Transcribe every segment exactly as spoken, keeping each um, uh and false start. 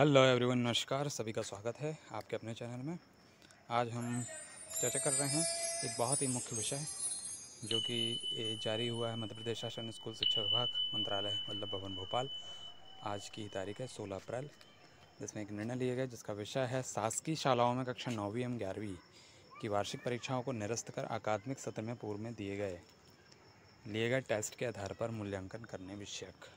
Hello everyone, नमस्कार। सभी का स्वागत है आपके अपने चैनल में। आज हम चर्चा कर रहे हैं एक बहुत ही मुख्य विषय जो कि जारी हुआ है मध्य प्रदेश शासन स्कूल शिक्षा विभाग मंत्रालय वल्लभ भवन भोपाल। आज की तारीख है सोलह अप्रैल, जिसमें एक निर्णय लिए गए जिसका विषय है शासकीय शालाओं में कक्षा नौवीं एवं ग्यारहवीं की वार्षिक परीक्षाओं को निरस्त कर अकादमिक सत्र में पूर्व में दिए गए लिए गए टेस्ट के आधार पर मूल्यांकन करने विषयक।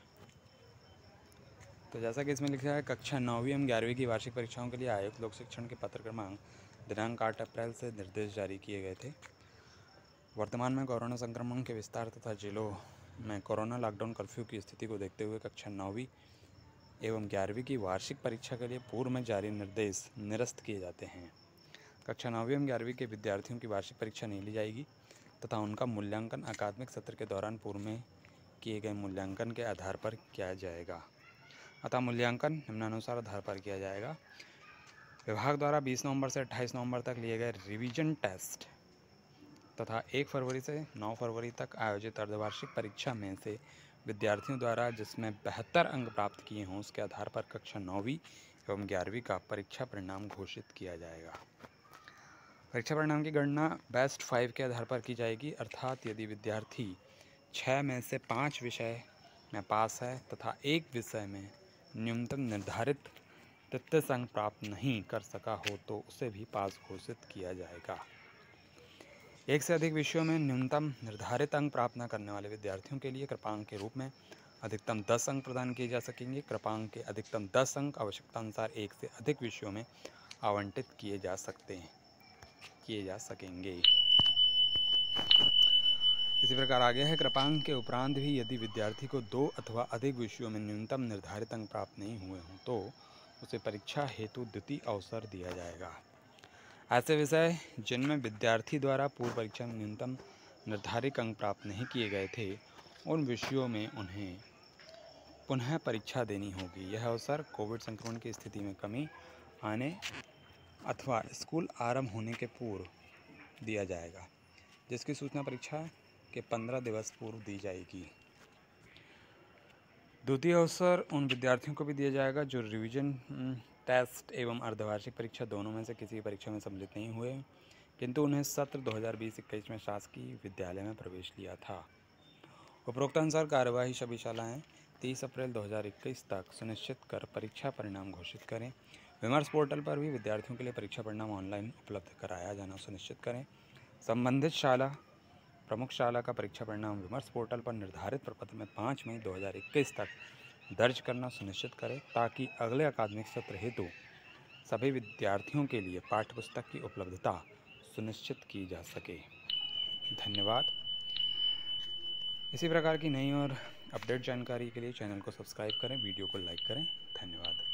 तो जैसा कि इसमें लिखा है, कक्षा नौवीं एवं ग्यारहवीं की वार्षिक परीक्षाओं के लिए आयोग लोक शिक्षण के पत्र क्रमांक दिनांक आठ अप्रैल से निर्देश जारी किए गए थे। वर्तमान में कोरोना संक्रमण के विस्तार तथा जिलों में कोरोना लॉकडाउन कर्फ्यू की स्थिति को देखते हुए कक्षा नौवीं एवं ग्यारहवीं की वार्षिक परीक्षा के लिए पूर्व में जारी निर्देश निरस्त किए जाते हैं। कक्षा नौवीं एवं ग्यारहवीं के विद्यार्थियों की वार्षिक परीक्षा नहीं ली जाएगी तथा उनका मूल्यांकन अकादमिक सत्र के दौरान पूर्व में किए गए मूल्यांकन के आधार पर किया जाएगा। अतः मूल्यांकन निम्नानुसार आधार पर किया जाएगा। विभाग द्वारा बीस नवंबर से अट्ठाईस नवंबर तक लिए गए रिवीजन टेस्ट तथा एक फरवरी से नौ फरवरी तक आयोजित अर्धवार्षिक परीक्षा में से विद्यार्थियों द्वारा जिसमें बेहतर अंक प्राप्त किए हों उसके आधार पर कक्षा नौवीं एवं ग्यारहवीं का परीक्षा परिणाम घोषित किया जाएगा। परीक्षा परिणाम की गणना बेस्ट फाइव के आधार पर की जाएगी, अर्थात यदि विद्यार्थी छः में से पाँच विषय में पास है तथा एक विषय में न्यूनतम निर्धारित तृतीय अंक प्राप्त नहीं कर सका हो तो उसे भी पास घोषित किया जाएगा। एक से अधिक विषयों में न्यूनतम निर्धारित अंक प्राप्त न करने वाले विद्यार्थियों के लिए कृपांक के रूप में अधिकतम दस अंक प्रदान किए जा सकेंगे। कृपांक के अधिकतम दस अंक आवश्यकता अनुसार एक से अधिक विषयों में आवंटित किए जा सकते हैं किए जा सकेंगे। इसी प्रकार आगे है, कृपांक के उपरांत भी यदि विद्यार्थी को दो अथवा अधिक विषयों में न्यूनतम निर्धारित अंक प्राप्त नहीं हुए हों तो उसे परीक्षा हेतु द्वितीय अवसर दिया जाएगा। ऐसे विषय जिनमें विद्यार्थी द्वारा पूर्व परीक्षा में न्यूनतम निर्धारित अंक प्राप्त नहीं किए गए थे उन विषयों में उन्हें पुनः परीक्षा देनी होगी। यह अवसर कोविड संक्रमण की स्थिति में कमी आने अथवा स्कूल आरम्भ होने के पूर्व दिया जाएगा, जिसकी सूचना परीक्षा के पंद्रह दिवस पूर्व दी जाएगी। द्वितीय अवसर उन विद्यार्थियों को भी दिया जाएगा जो रिवीजन टेस्ट एवं अर्धवार्षिक परीक्षा दोनों में से किसी परीक्षा में सम्मिलित नहीं हुए किंतु उन्हें सत्र दो हज़ार बीस इक्कीस में शासकीय विद्यालय में प्रवेश लिया था। उपरोक्तानुसार कार्यवाही सभी शालाएँ तीस अप्रैल दो हज़ार इक्कीस तक सुनिश्चित कर परीक्षा परिणाम घोषित करें। विमर्श पोर्टल पर भी विद्यार्थियों के लिए परीक्षा परिणाम ऑनलाइन उपलब्ध कराया जाना सुनिश्चित करें। संबंधित शाला प्रमुख शाला का परीक्षा परिणाम विमर्श पोर्टल पर निर्धारित प्रपत्र में पाँच मई दो हज़ार इक्कीस तक दर्ज करना सुनिश्चित करें ताकि अगले अकादमिक सत्र हेतु सभी विद्यार्थियों के लिए पाठ्यपुस्तक की उपलब्धता सुनिश्चित की जा सके। धन्यवाद। इसी प्रकार की नई और अपडेट जानकारी के लिए चैनल को सब्सक्राइब करें, वीडियो को लाइक करें। धन्यवाद।